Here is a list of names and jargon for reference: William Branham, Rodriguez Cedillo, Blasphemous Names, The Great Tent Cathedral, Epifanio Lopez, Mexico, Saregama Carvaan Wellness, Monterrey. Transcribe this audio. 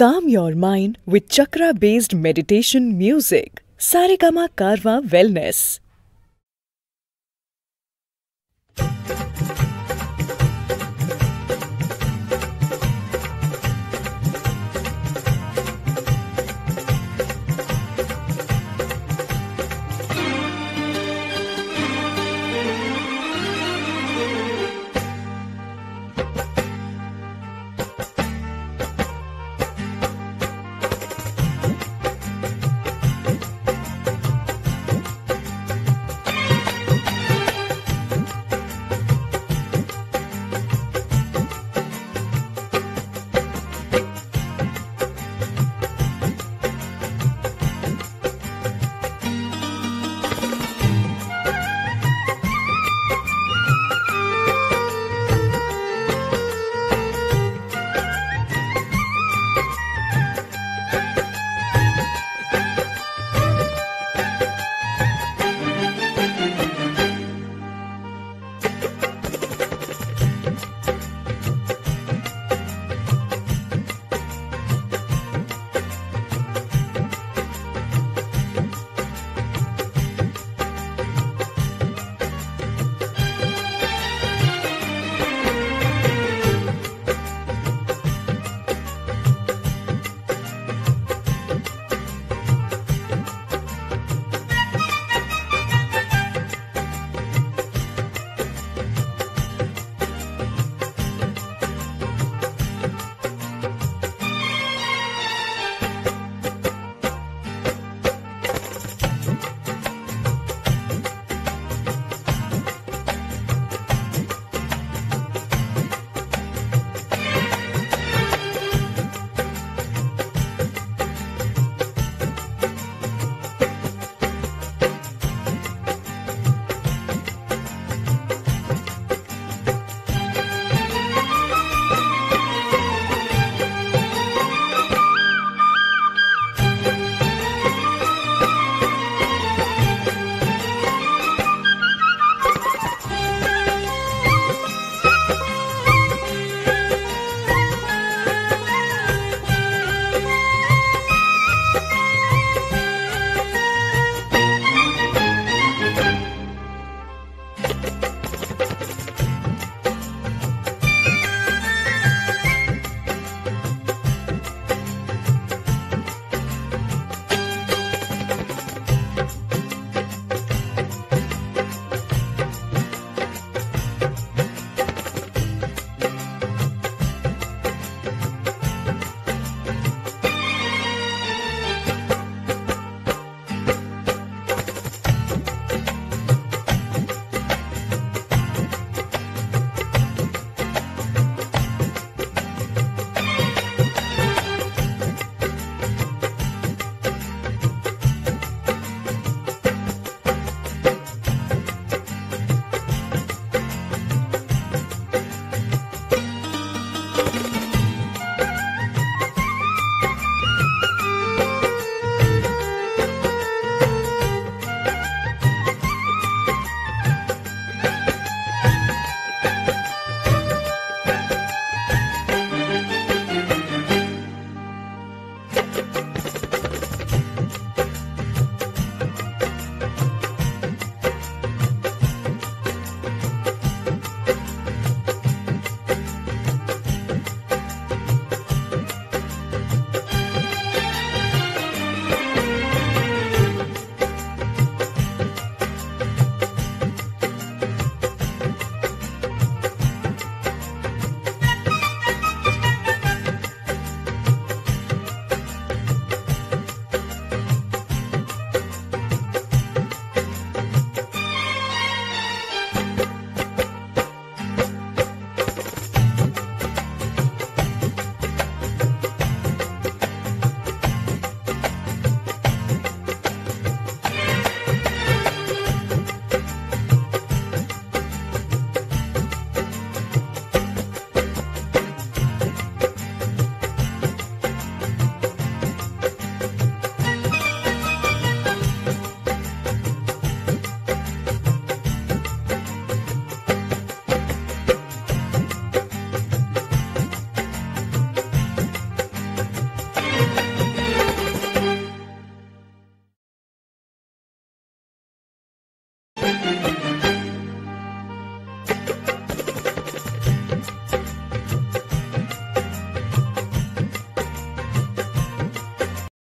Calm your mind with chakra-based meditation music. Saregama Carvaan Wellness.